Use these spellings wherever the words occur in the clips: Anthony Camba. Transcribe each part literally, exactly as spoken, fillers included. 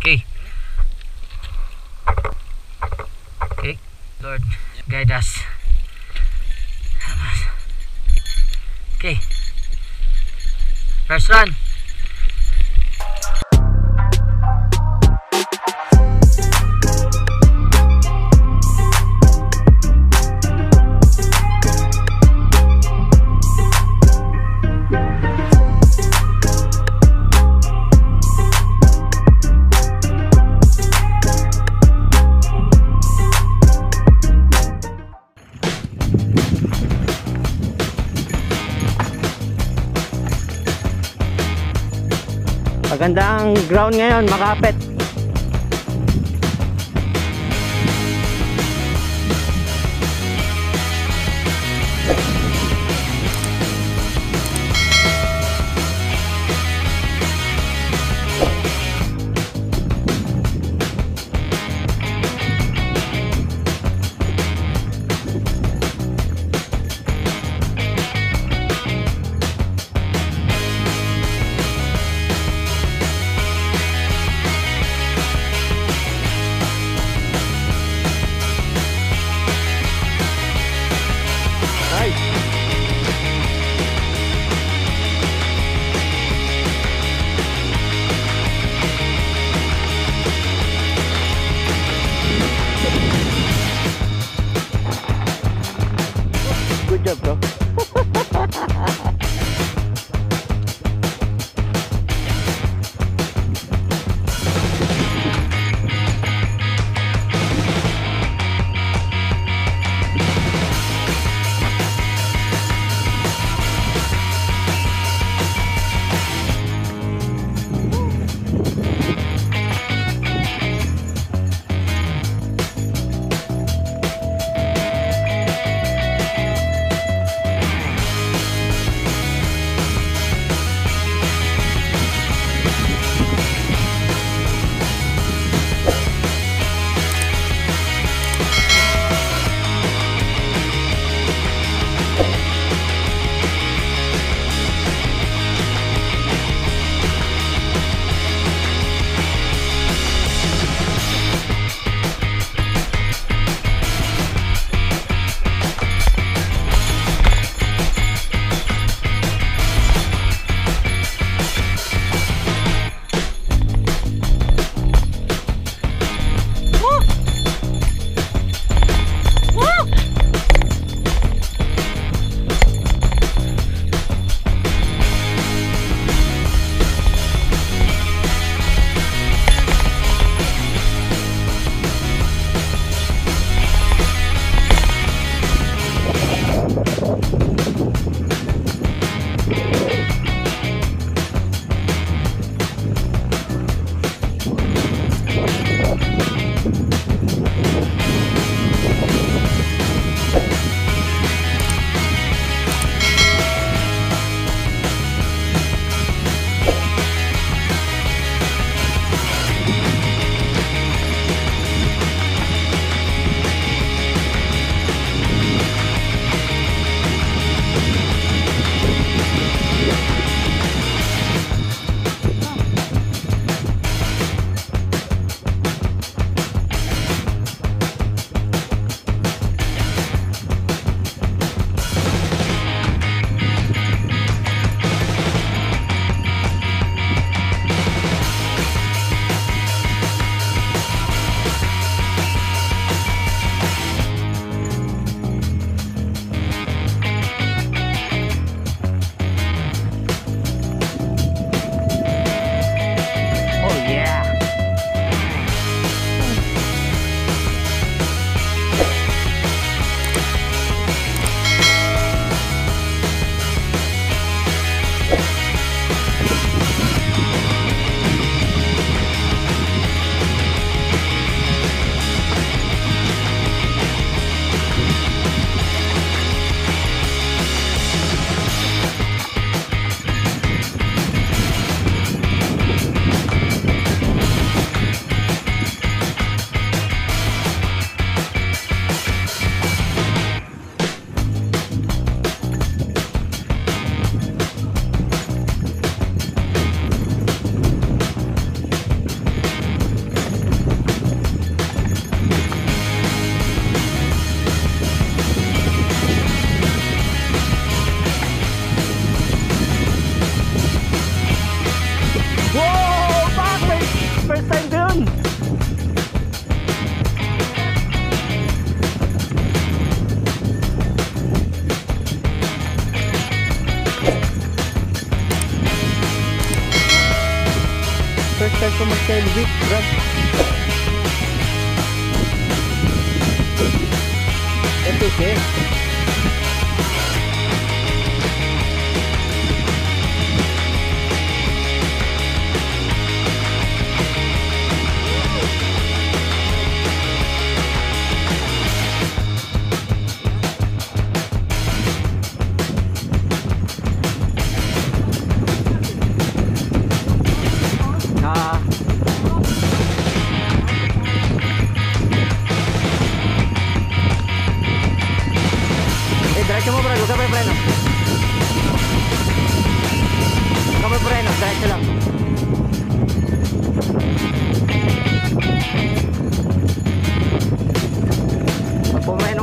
Okay. Okay. Lord, guide us. Help us. Okay. First run. Maganda ang ground ngayon, makapit. Alright, time for mag-tail whip, grab. That's okay. Diretso mo, bro. Huwag ka may preno. Huwag ka may preno. Diretso lang. Pag pumeno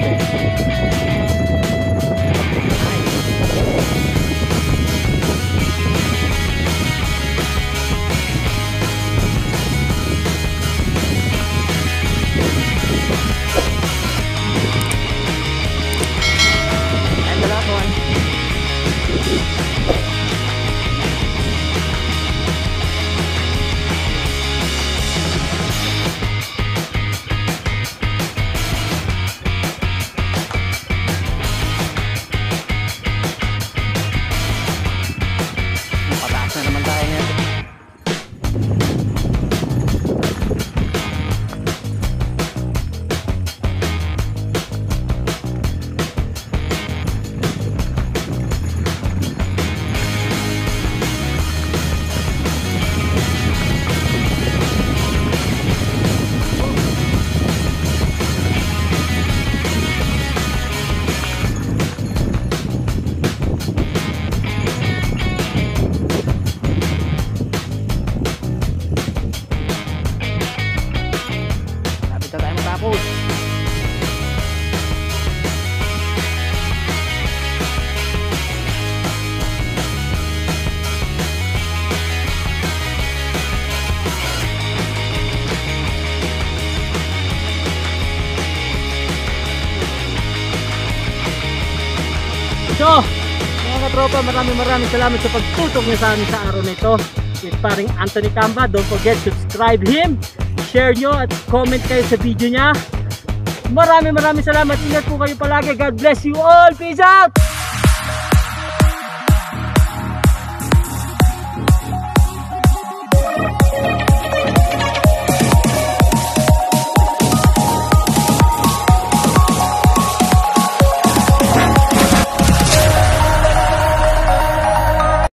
eh. So, mga katropa, maraming maraming salamat sa pagtutok niyo sa amin sa araw na ito. It's paring Anthony Camba. Don't forget, subscribe him, share nyo at comment kayo sa video niya. Maraming maraming salamat. Ingat po kayo palagi. God bless you all. Peace out!